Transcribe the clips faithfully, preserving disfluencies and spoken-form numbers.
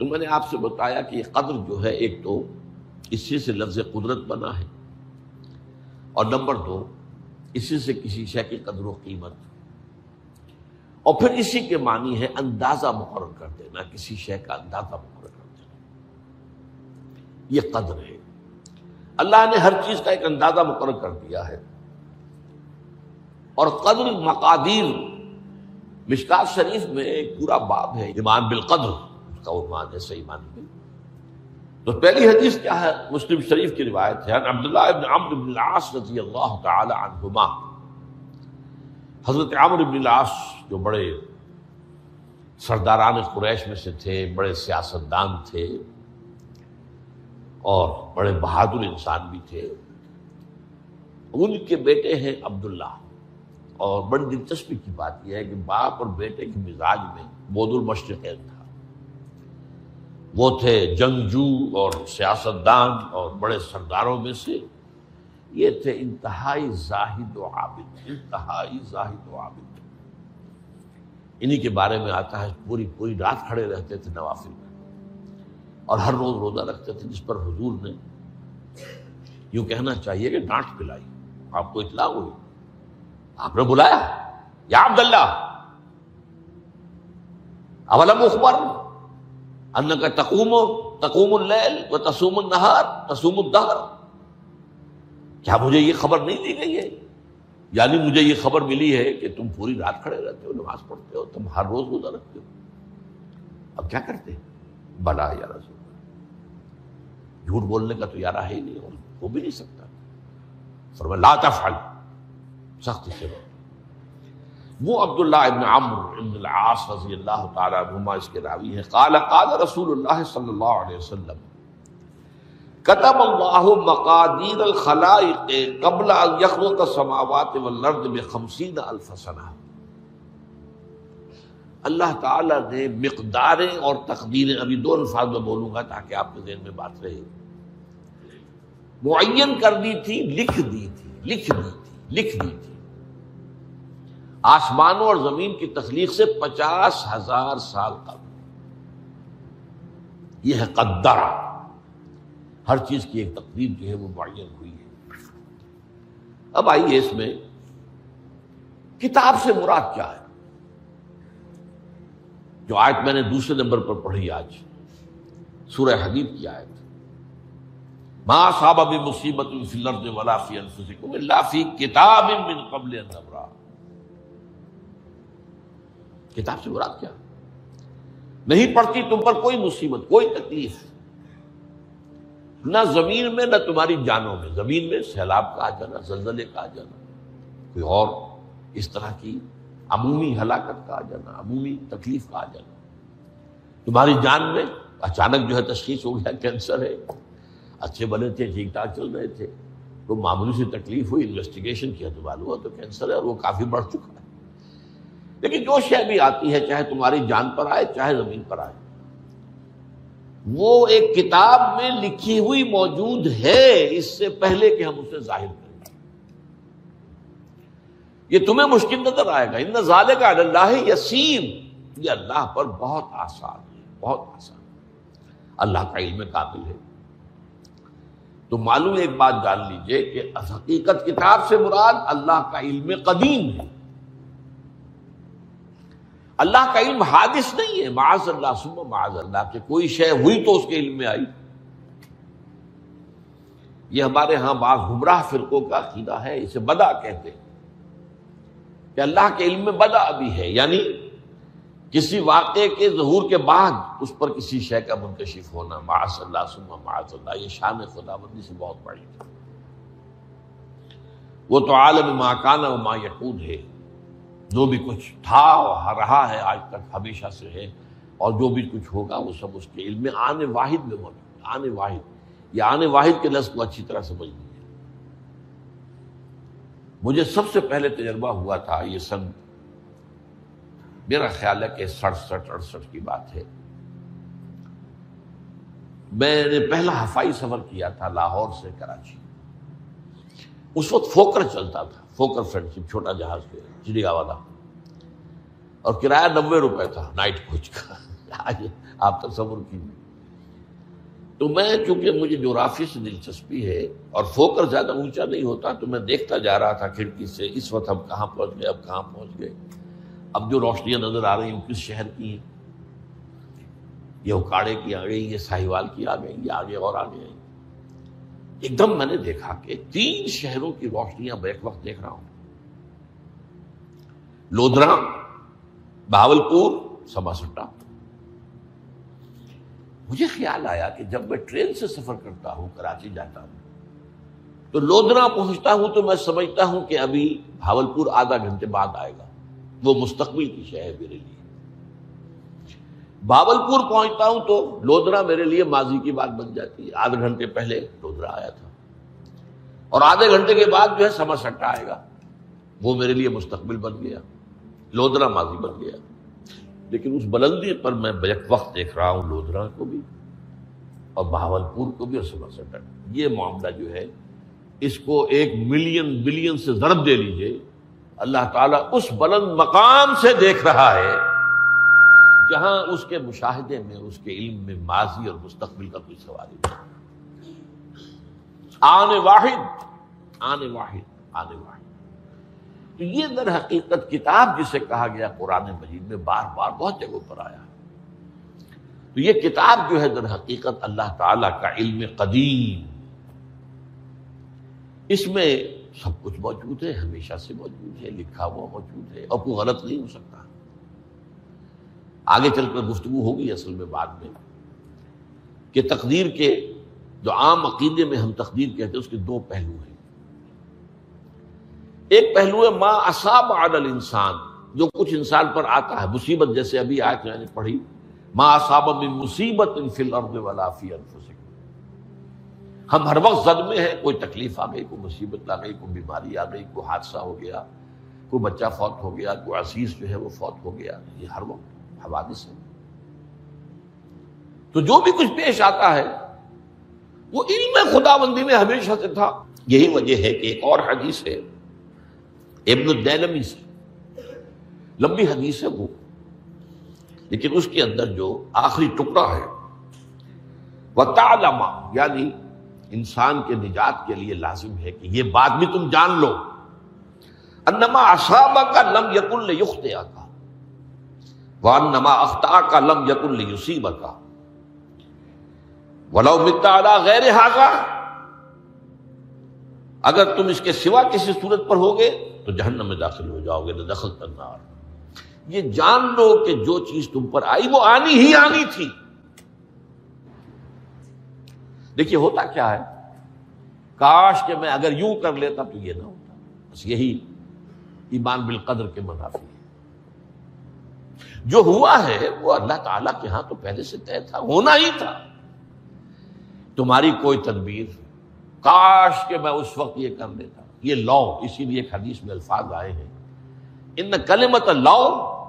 तो मैंने आपसे बताया कि कद्र जो है, एक तो इसी से लफ्ज़ कुदरत बना है, और नंबर दो इसी से किसी शय की कदर व कीमत, और फिर इसी के मानी है अंदाज़ा मुकर्रर कर देना, किसी शय का अंदाज़ा मुकर्रर कर देना, यह कद्र है। अल्लाह ने हर चीज़ का एक अंदाज़ा मुकर्रर कर दिया है। और कद्र मकादीर, मिशकात शरीफ में एक पूरा बाब है ईमान बिल कद्र, उसका उन्वान है सही मानी में। तो पहली हदीस क्या है, मुस्लिम शरीफ की रिवायत है, अब्दुल्लाह इब्न अम्र इब्न अल-आस रज़ियल्लाहु तआला अन्हुमा, हज़रत अम्र इब्न अल-आस जो बड़े सरदारान कुरैश में से थे, बड़े सियासतदान थे और बड़े बहादुर इंसान भी थे। उनके बेटे हैं अब्दुल्ला, और बड़ी दिलचस्पी की बात यह है कि बाप और बेटे के मिजाज में बौदुल मशरिक़ैन था। वो थे जंगजू और सियासतदान और बड़े सरदारों में से, ये थे इंतहाई जाहिद व आबिद, इंतहाई जाहिद व आबिद। इन्हीं के बारे में आता है पूरी पूरी रात खड़े रहते थे नवाफिल में, और हर रोज़ रोज़ा रखते थे, जिस पर हुजूर ने यूँ कहना चाहिए कि डांट पिलाई। आपको इतला हुई, आपने बुलाया, या अब्दुल्ला अवलम उखबर अन्नका तकूमो तकूमुल लैल व तसूमुन नहार तसूमुद दहर, क्या मुझे ये खबर नहीं दी गई है, यानी मुझे ये खबर मिली है कि तुम पूरी रात खड़े रहते हो, नमाज पढ़ते हो, तुम हर रोज रोजा रखते हो, अब क्या करते? बला या रसूल, झूठ बोलने का तो यारा है ही नहीं, और हो भी नहीं सकता। फरमाया ला तफअल, सख्ती से रोक। वो अब्दुल्लाह इब्न अम्र इब्न अल-आस रज़ियल्लाहु तआला अन्हुमा इसके रावी हैं। क़ाल क़ाल रसूलुल्लाह सल्लल्लाहु अलैहि वसल्लम कतब अल्लाहु मक़ादीर अल-ख़लाइक़ क़ब्ल अन यख़लुक़ अस-समावात वल-अर्ज़ बि ख़मसीन अल्फ़ सना। अल्लाह ताला ने मिक़दारें और तक़दीरें, अभी दो अल्फाज में बोलूँगा ताकि आपके ज़हन में बात रहे, मुअय्यन कर दी थी, लिख दी थी, लिख दी थी, लिख दी थी आसमानों और जमीन की तख्लीक से पचास हजार साल तक। यह है कद्दरा, हर चीज की एक तकदीर जो है वो मुअय्यन हुई है। अब आइए, इसमें किताब से मुराद क्या है? जो आयत मैंने दूसरे नंबर पर पढ़ी आज, सूरह हदीद की आयत, मा साब बि मुसीबतिन फिल अर्ज़ वला फी अनफुसिकुम इल्ला फी किताबिम मिन क़ब्ल अन नब्रा। किताब से मुराद क्या? नहीं पड़ती तुम पर कोई मुसीबत, कोई तकलीफ, ना जमीन में ना तुम्हारी जानों में। जमीन में सैलाब का आ जाना, जल्जले का आ जाना, कोई और इस तरह की अमूमी हलाकत का आ जाना, अमूमी तकलीफ का आ जाना। तुम्हारी जान में अचानक जो है तशखीस हो गया कैंसर है, अच्छे बने थे, ठीक ठाक चल रहे थे, तो मामूली सी तकलीफ हुई, इन्वेस्टिगेशन किया तो मालूम हुआ तो कैंसर है, और वो काफ़ी बढ़ चुका है। लेकिन जो शय भी आती है, चाहे तुम्हारी जान पर आए चाहे जमीन पर आए, वो एक किताब में लिखी हुई मौजूद है, इससे पहले कि हम उसे जाहिर करें। ये तुम्हें मुश्किल नजर आएगा, इन्ना ज़ालिका अल्लाह यसीर, ये अल्लाह पर बहुत आसान है, बहुत आसान है। अल्लाह का इल्म काबिल है। तो मालूम एक बात जान लीजिए कि हकीकत किताब से मुराद अल्लाह का इल्म कदीम है। अल्लाह का इल्म हादिस नहीं है, माअज़ल्लाह सुम्मा माअज़ल्लाह, कि कोई शय हुई तो उसके इल्म में आई। ये हमारे यहाँ बाज़ गुमराह फिरकों का अक़ीदा है, इसे बदा कहते हैं, कि अल्लाह के इल्म में बदा भी है, यानी किसी वाक़े के ज़हूर के बाद उस पर किसी शय का मुंकशिफ होना, माअज़ल्लाह सुम्मा माअज़ल्लाह, ये शान खुदाबंदी से बहुत बड़ी है। वो तो आलम मा काना व मा यकून है, जो भी कुछ था और रहा है आज तक, हमेशा से है, और जो भी कुछ होगा वो सब उसके इल्म में आने वाहिद में मौजूद। आने वाहिद, या आने वाहिद के लफ्ज़ को अच्छी तरह समझ लीजिए। मुझे सबसे पहले तजर्बा हुआ था, ये सन मेरा ख्याल है कि सड़सठ अड़सठ की बात है। मैंने पहला हवाई सफ़र किया था लाहौर से कराची। उस वक्त फोकर चलता था, फोकर फ्रेंडशिप, छोटा जहाज के चिड़िया वाला, और किराया नब्बे रुपए था नाइट कोच का। आज आप तसव्वुर कीजिए। तो मैं चूंकि मुझे जोग्राफी से दिलचस्पी है और फोकस ज़्यादा ऊंचा नहीं होता, तो मैं देखता जा रहा था खिड़की से इस वक्त हम कहाँ पहुँच गए, अब कहाँ पहुँच गए, अब जो रोशनियाँ नज़र आ रही हैं किस शहर की हैं, ये उकाड़े की आ गई, ये साहिवाल की आ गई, ये आगे और आगे आई। एकदम मैंने देखा कि तीन शहरों की रोशनियां एक वक्त देख रहा हूं, लोधरा, भावलपुर, समासट्टा। मुझे ख्याल आया कि जब मैं ट्रेन से सफर करता हूं, कराची जाता हूं, तो लोधरा पहुंचता हूं तो मैं समझता हूं कि अभी भावलपुर आधा घंटे बाद आएगा, वो मुस्तकबिल की शहर मेरे लिए। भावलपुर पहुंचता हूं तो लोधरा मेरे लिए माजी की बात बन जाती है, आधे घंटे पहले लोधरा आया था और आधे घंटे के बाद जो है समासट्टा आएगा, वो मेरे लिए मुस्तकबिल बन गया, लोधरा माजी बन गया। लेकिन उस बुलंदी पर मैं बैक वक्त देख रहा हूं, लोधरा को भी और भावलपुर को भी और समासट्टा। ये मामला जो है इसको एक मिलियन बिलियन से ज़रब दे लीजिए, अल्लाह ताला उस बुलंद मकाम से देख रहा है जहां उसके मुशाहिदे में, उसके इल्म में माजी और मुस्तकबिल का कोई सवाल नहीं। आने वाहिद आने वाहिद आने वाहिद तो ये दर हकीकत किताब जिसे कहा गया कुरान मजीद में बार बार बहुत जगहों पर आया। तो ये किताब जो है दर हकीकत अल्लाह ताला का इल्म कदीम, इसमें सब कुछ मौजूद है, हमेशा से मौजूद है, लिखा हुआ मौजूद है और कोई गलत नहीं हो सकता। आगे चलकर गुफ्तगू होगी असल में बाद में कि तकदीर के जो आम अकीदे में हम तकदीर कहते हैं उसके दो पहलू हैं। एक पहलू है मा असाब अल इंसान, जो कुछ इंसान पर आता है मुसीबत, जैसे अभी आज मैंने पढ़ी मा असाब में मुसीबत इन फिल अर्द वला फी अनफुसिक। हम हर वक्त जद में हैं, कोई तकलीफ आ गई, कोई मुसीबत आ गई, कोई बीमारी आ गई, कोई हादसा हो गया, कोई बच्चा फौत हो गया, कोई असीस जो है वो फौत हो गया, ये हर वक्त हवादिस है। तो जो भी कुछ पेश आता है वो इल्म खुदाबंदी में हमेशा से था। यही वजह है कि एक और हदीस है इब्न अल-दैलमी से, लंबी हदीस है वो, लेकिन उसके अंदर जो आखिरी टुकड़ा है वह तालमा, यानी इंसान के निजात के लिए लाजिम है कि यह बात भी तुम जान लो अन्नमा असाबका लम यकुन लियुख्तिअका वान नमा अख्ता का लम यकुल युसीबा का वला मित्ता अला गैर हाजा, अगर तुम इसके सिवा किसी सूरत पर होगे तो जहन्नम में दाखिल हो जाओगे, न दखल करनार। ये जान लो कि जो चीज तुम पर आई वो आनी ही आनी थी। देखिए होता क्या है, काश कि मैं अगर यूं कर लेता तो ये ना होता, बस यही ईमान बिल कदर के मुनाफी। जो हुआ है वो अल्लाह ताला के यहाँ तो पहले से तय था, होना ही था। तुम्हारी कोई तदबीर, काश के मैं उस वक्त ये कर लेता, ये लौ। इसीलिए एक हदीस में अल्फाज आए हैं इन कलिमत लौ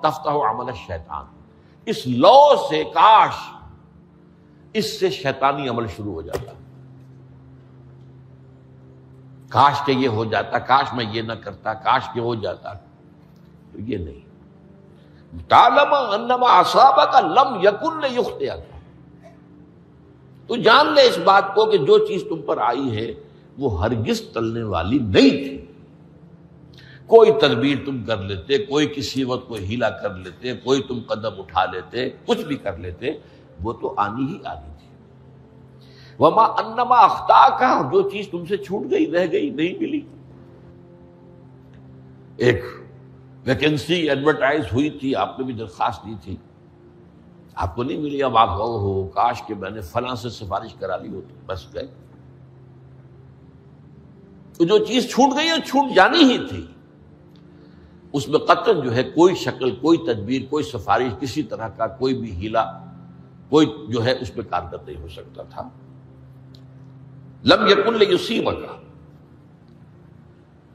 तफ्ताहु अमल शैतान, इस लौ से, काश, इससे शैतानी अमल शुरू हो जाता। काश के ये हो जाता, काश मैं ये ना करता, काश के हो जाता, तो ये नहीं। तालमा अन्नमा असाबा का लम यकुल युख्तिया, तो जान ले इस बात को कि जो चीज तुम पर आई है वो हरगिज टलने वाली नहीं थी। कोई तदबीर तुम कर लेते, कोई किसी वक्त कोई हीला कर लेते, कोई तुम कदम उठा लेते, कुछ भी कर लेते, वो तो आनी ही आनी थी। वमा अन्नमा अख्ता का, जो चीज तुमसे छूट गई, रह गई, नहीं मिली। एक वैकेंसी एडवर्टाइज हुई थी, आपने भी दरख्वास्त दी थी, आपको नहीं मिली, अब आप गौ हो, काश के मैंने फलां से सिफारिश करा ली होती, बस गए। तो जो चीज छूट गई है छूट जानी ही थी, उसमें कतन जो है कोई शक्ल, कोई तदबीर, कोई सिफारिश, किसी तरह का कोई भी हीला, कोई जो है उस पर कारगर नहीं हो सकता था। लम यकुन लियुसीबका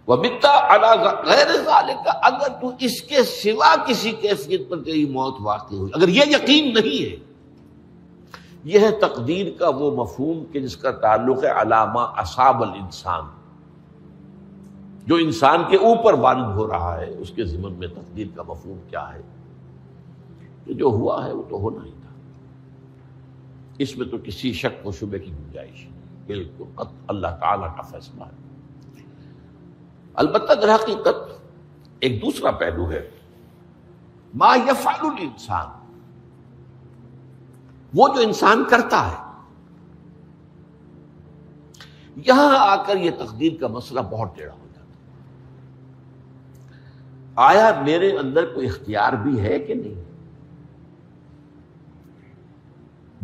वबिता अला गैर ज़ालिका, अगर तू इसके सिवा किसी कैफियत पर तेरी मौत वाक़ई हुई, अगर यह यकीन नहीं है। यह है तकदीर का वो मफहूम कि जिसका ताल्लुक है अलामा असाबल इंसान, जो इंसान के ऊपर वारिद हो रहा है, उसके ज़िम्मन में तकदीर का मफहूम क्या है। तो जो हुआ है वो तो होना ही था। इसमें तो किसी शक व शुबे की गुंजाइश बिल्कुल अल्लाह ताला का फैसला है। अलबत्ता दर हकीकत एक दूसरा पहलू है, मा यफ़अलुल इंसान, वो जो इंसान करता है। यहां आकर यह तकदीर का मसला बहुत टेढ़ा हो जाता है। आया मेरे अंदर कोई इख्तियार भी है कि नहीं?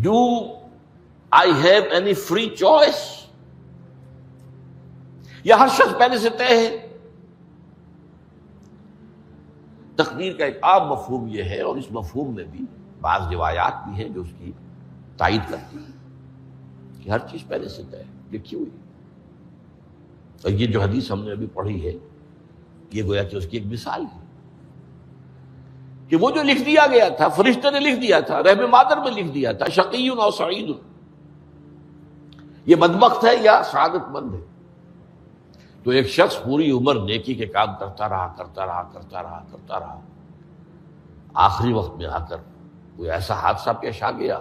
Do I have any free choice? यह हर शख्स पहले से तय है। तकदीर का एक आम मफहूम यह है, और इस मफहूम में भी बाज़ रिवायात भी हैं जो उसकी तायद करती है कि हर चीज पहले से तय लिखी हुई। और ये जो हदीस हमने अभी पढ़ी है ये गोया कि उसकी एक मिसाल है कि वो जो लिख दिया गया था, फरिश्ते ने लिख दिया था, रहम मादर में लिख दिया था, शकीयुन और सईद, ये बदबख्त है या सआदतमंद है। तो एक शख्स पूरी उम्र नेकी के काम करता रहा करता रहा करता रहा करता रहा, आखिरी वक्त में आकर कोई ऐसा हादसा पेश आ गया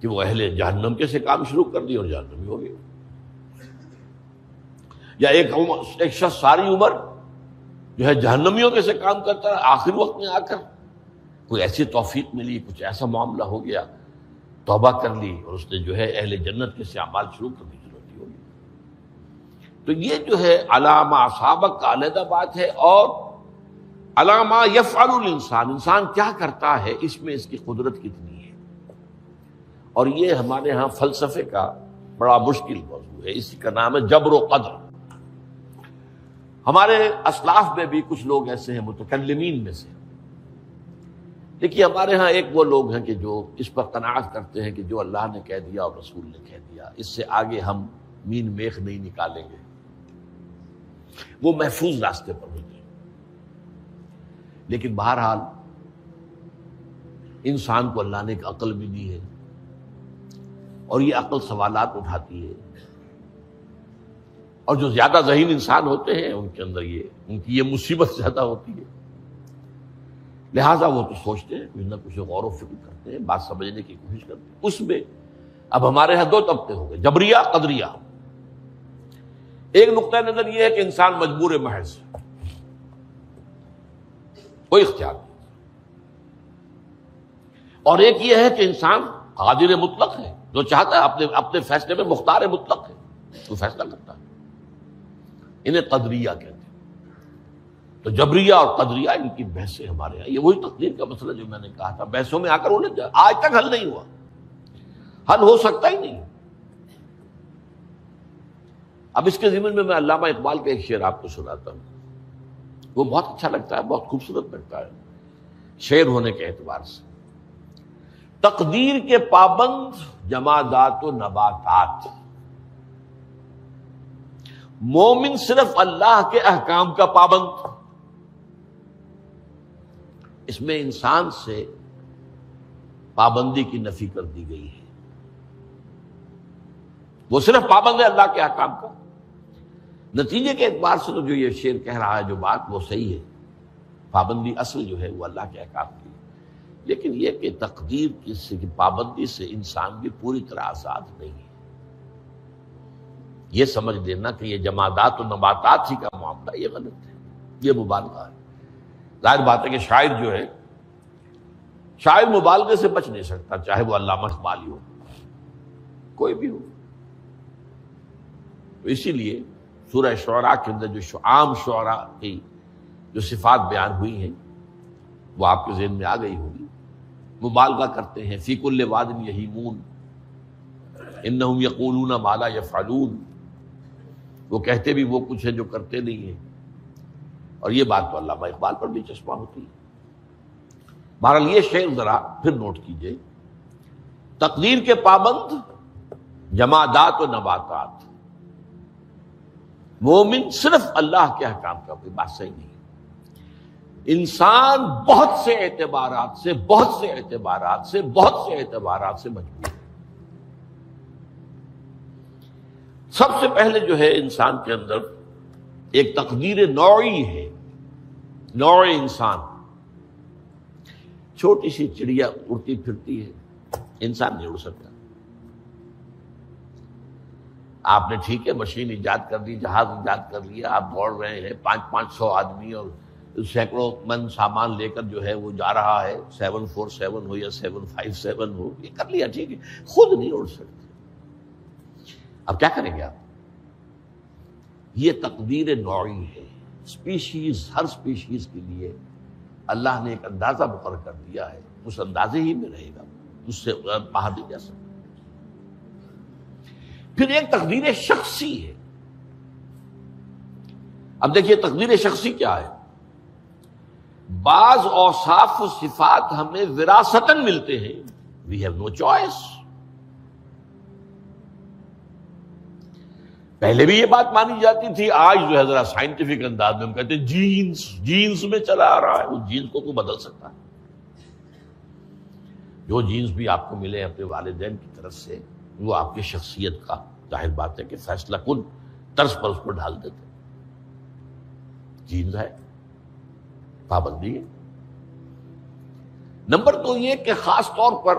कि वो अहले जहन्नम के से काम शुरू कर दिया और जहन्नमी हो गया। या एक एक शख्स सारी उम्र जो है जहन्नमियों के से काम करता रहा, आखिरी वक्त में आकर कोई ऐसी तौफीक मिली, कुछ ऐसा मामला हो गया, तौबा कर ली और उसने जो है अहले जन्नत के से अमाल शुरू कर दिया। तो ये जो है अलामा साबक का अलहदा बात है, और अलामा यफ़अलुल इंसान, इंसान क्या करता है, इसमें इसकी कुदरत कितनी है। और ये हमारे यहाँ फलसफे का बड़ा मुश्किल मौजू है, इसी का नाम है जबर व क़दर। हमारे असलाफ में भी कुछ लोग ऐसे हैं मुतकल्लिमीन में से। देखिए हमारे यहाँ एक वो लोग हैं कि जो इस पर क़नाअत करते हैं कि जो अल्लाह ने कह दिया और रसूल ने कह दिया, इससे आगे हम मीन मेख नहीं निकालेंगे। वो महफूज रास्ते पर होते हैं। लेकिन बहरहाल इंसान को अल्लाह ने एक अकल भी दी है, और ये अकल सवालात उठाती है। और जो ज्यादा ज़हीन इंसान होते हैं उनके अंदर ये उनकी ये मुसीबत ज्यादा होती है। लिहाजा वो तो सोचते हैं, कुछ ना कुछ गौर व फिक्र करते हैं, बात समझने की कोशिश करते हैं। उसमें अब हमारे यहाँ दो तबके हो गए, जबरिया कदरिया। एक नुक्ता नजर यह है कि इंसान मजबूर महज, कोई इख्तियार नहीं। और एक यह है कि इंसान कादिर मुतलक है, जो चाहता है अपने अपने फैसले में मुख्तार मुतलक है, तो फैसला करता है। इन्हें कदरिया कहते हैं। तो जबरिया और कदरिया इनकी बहसें हमारे यहाँ, ये वही तकदीर का मसला जो मैंने कहा था, बहसों में आकर उलझ जाए, आज तक हल नहीं हुआ, हल हो सकता ही नहीं। अब इसके ज़िम्न में मैं अल्लामा इकबाल का एक शेर आपको सुनाता हूँ, वो बहुत अच्छा लगता है, बहुत खूबसूरत लगता है शेर होने के एतबार से। तकदीर के पाबंद जमादात व नबातात, मोमिन सिर्फ अल्लाह के अहकाम का पाबंद। इसमें इंसान से पाबंदी की नफी कर दी गई है, वो सिर्फ पाबंद है अल्लाह के अहकाम का। नतीजे के एतबार से तो जो ये शेर कह रहा है, जो बात, वो सही है। पाबंदी असल जो है वो अल्लाह के अहकाम की है, लेकिन ये कि तकदीर की पाबंदी से इंसान भी पूरी तरह आज़ाद नहीं है। ये समझ लेना कि ये जमादात और नबातात ही का मामला, ये गलत है, ये मुबालगा है। जाहिर बात है कि शायर जो है, शायर मुबालगे से बच नहीं सकता, चाहे वो अल्लामा इक़बाल हो, कोई भी हो। तो इसीलिए सूरह शुअरा के अंदर जो आम शुअरा की जो सिफात बयान हुई हैं वो आपके ज़हन में आ गई होगी। मुबालगा करते हैं, फी कुल्ले वादिन यहीमून इन्नहुम यक़ूलूना मा ला यफ़अलून, वो कहते भी वो कुछ है जो करते नहीं है। और ये बात तो अल्लामा इक़बाल पर भी चश्मा होती है। बहरहाल ये शेर ज़रा फिर नोट कीजिए, तकदीर के पाबंद जमादात व नबातात, मोमिन सिर्फ अल्लाह के अहकाम का, कोई बात सही नहीं। इंसान बहुत से एतबारात से बहुत से एतबारात से बहुत से एतबारात से मजबूर है। सबसे पहले जो है इंसान के अंदर एक तकदीर नौई है, नौई इंसान। छोटी सी चिड़िया उड़ती फिरती है, इंसान नहीं उड़ सकता। आपने ठीक है मशीन ईजाद कर दी, जहाज ईजाद कर लिया, आप दौड़ रहे हैं, पाँच पाँच सौ आदमी और सैकड़ों मन सामान लेकर जो है वो जा रहा है, सेवन फोर सेवन हो या सेवन फाइव सेवन हो, ये कर लिया ठीक है, खुद नहीं उड़ सकते, अब क्या करेंगे आप? ये तकदीर नौई है, स्पीशीज हर स्पीशीज के लिए अल्लाह ने एक अंदाज़ा मुकर्रर कर दिया है, उस अंदाजे ही में रहेगा, उससे बाहर नहीं जा सकता। फिर एक तकदीर शख्सी है। अब देखिए तकदीर शख्सी क्या है, बाज औसाफ व सिफात हमें विरासतन मिलते हैं, वी हैव नो चॉइस। पहले भी ये बात मानी जाती थी, आज जो है जरा साइंटिफिक अंदाज में हम कहते हैं जीन्स, जीन्स में चला आ रहा है, उस जीन्स को कोई बदल सकता है? जो जीन्स भी आपको मिले अपने वालिदैन की तरफ से, वो आपकी शख्सियत का जाहिर बात है कि फैसला कुन तर्ज पर उसको ढाल देते, जीन्स है, पाबंदी है। नंबर दो ये कि खास तौर पर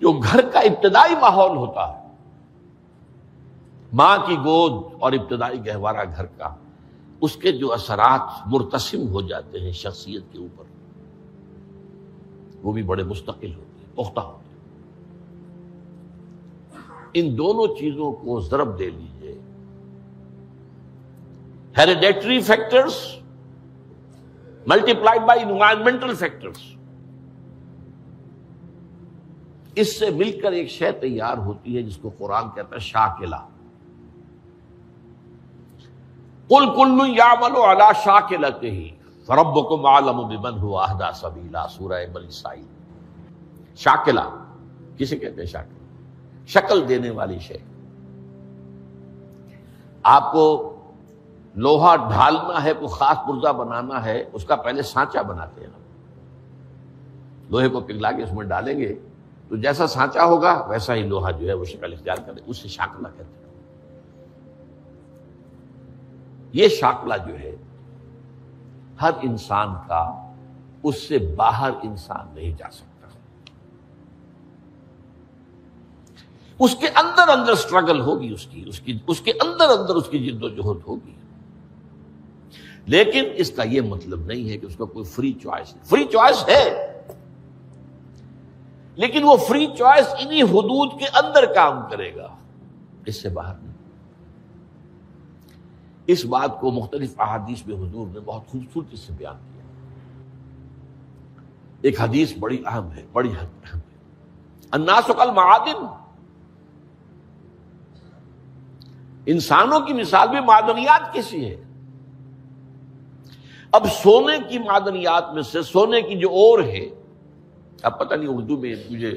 जो घर का इब्तदाई माहौल होता है, माँ की गोद और इब्तदाई गहवारा घर का, उसके जो असरात मुर्तसिम हो जाते हैं शख्सियत के ऊपर, वो भी बड़े मुस्तकिल होते हैं, पुख्ता होते हैं। इन दोनों चीजों को जरब दे लीजिए, hereditary factors multiplied by environmental factors, इससे मिलकर एक शय तैयार होती है जिसको कुरान कहता है शाकिला। कुल कुल्लु यामलु अला शाकिलतिही फरब्बुकुम आलमु बिमन हुवा अहदा सबीला, सूरह बनी इसराइल। शाकिला किसे कहते हैं? शाकिला शक्ल देने वाली शय। आपको लोहा ढालना है, कोई खास पुर्जा बनाना है, उसका पहले सांचा बनाते हैं। लोहे को पिघला के उसमें डालेंगे तो जैसा सांचा होगा वैसा ही लोहा जो है वो शक्ल इख्तियार करे, उससे शाकला कहते हैं। ये शाकला जो है हर इंसान का, उससे बाहर इंसान नहीं जा सकता, उसके अंदर अंदर स्ट्रगल होगी, उसकी उसकी उसके अंदर अंदर उसकी जिद्दोजहद होगी। लेकिन इसका यह मतलब नहीं है कि उसका कोई फ्री चॉइस है। फ्री चॉइस है, लेकिन वो फ्री चॉइस इन्हीं हुदूद के अंदर काम करेगा, इससे बाहर नहीं। इस बात को मुख्तलिफ अहादीस में हुजूर ने बहुत खूबसूरती से बयान किया। एक हदीस बड़ी अहम है, बड़ी अहम है, अन्नासु कल माआदिन, इंसानों की मिसाल भी मादनियात किसी है। अब सोने की मादनियात में से सोने की जो ओर है, अब पता नहीं उर्दू में मुझे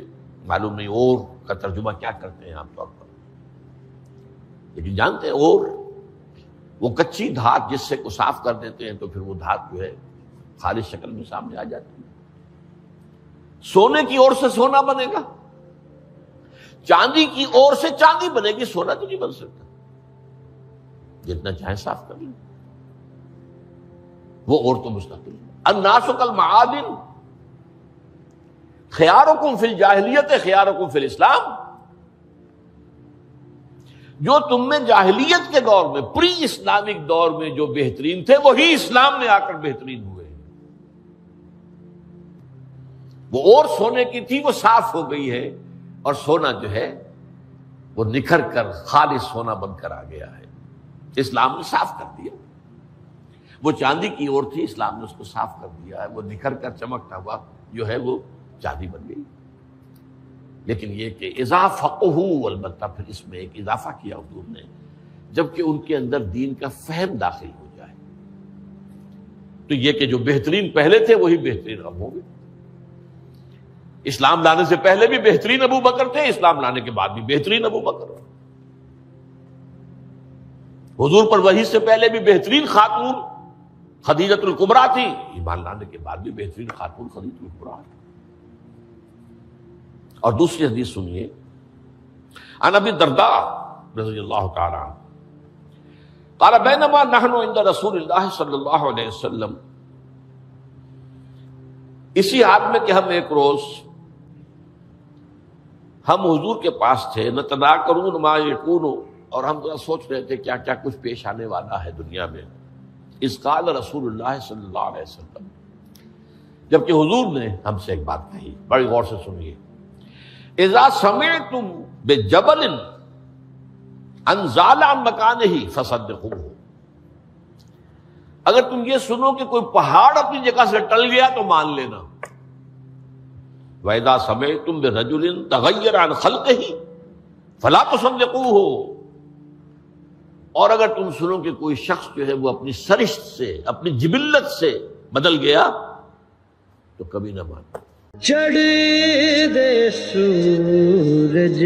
मालूम नहीं ओर का तर्जुमा क्या करते हैं आमतौर पर, लेकिन जानते हैं ओर वो कच्ची धात जिससे को साफ कर देते हैं तो फिर वो धात जो है खालिश शक्ल में सामने आ जाती है। सोने की ओर से सोना बनेगा, चांदी की ओर से चांदी बनेगी, सोना तो नहीं बन सकता, जितना चाहे साफ कर लो, वो और तो मुस्तकिल। अन्नासु कल माआदिन खयारुकुम फिल जाहिलियत खयारुकुम फिल इस्लाम, जो तुम में जाहिलियत के दौर में, प्री इस्लामिक दौर में जो बेहतरीन थे, वही इस्लाम में आकर बेहतरीन हुए। वो और सोने की थी, वो साफ हो गई है, और सोना जो है वो निखर कर खालिस सोना बनकर आ गया है, इस्लाम ने साफ कर दिया। वो चांदी की ओर थी, इस्लाम ने उसको साफ कर दिया है, वो निखर कर चमकता हुआ जो है वो चांदी बन गई। लेकिन ये कि इजाफा हो, अलबत्ता फिर इसमें एक इजाफा किया हुजूर ने, जबकि उनके अंदर दीन का फहम दाखिल हो जाए, तो ये कि जो बेहतरीन पहले थे वही बेहतरीन अब होंगे। इस्लाम लाने से पहले भी बेहतरीन अबू बकर थे, इस्लाम लाने के बाद भी बेहतरीन अबू बकर, हुजूर पर वही से पहले भी बेहतरीन खातून खदीजतुल कुबरा थी, ईमान लाने के बाद भी बेहतरीन खातून खदीजतुल कुबरा थी। और दूसरी हदीस सुनिए, अन अबी दर्दा रज़ियल्लाहु ताला क़ाल बैनमा नहनु इंद रसूलिल्लाह सल्लल्लाहु अलैहि वसल्लम, इसी हाल में कि हम एक रोज हम हुजूर के पास थे, न तना करून मा यकूनू, और हम जरा सोच रहे थे क्या क्या कुछ पेश आने वाला है दुनिया में। इस काल रसूलुल्लाह सल्लल्लाहु अलैहि वसल्लम, जबकि हुजूर ने हमसे एक बात कही, बड़ी गौर से सुनिए। इज़ा समिअ्तुम बिजबलिन अनज़ाला मकानिही फसद्दिक़ूहु, अगर तुम ये सुनो कि कोई पहाड़ अपनी जगह से टल गया तो मान लेना। वैदा समिअ्तुम बिरजुलिन तगय्यरा अन खल्क़िही फला तुसद्दिक़ूहु, और अगर तुम सुनो कि कोई शख्स जो है वो अपनी सरिश्त से, अपनी जिबिल्लत से बदल गया तो कभी ना मानो। चढ़ दे सूरज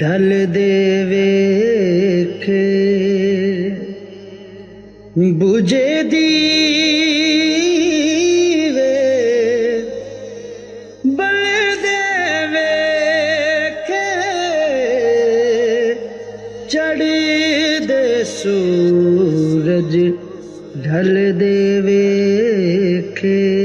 ढल दे वेख, बुझे दीवे बल दे वेख, चढ़ दे सूरज ढल दे वेख।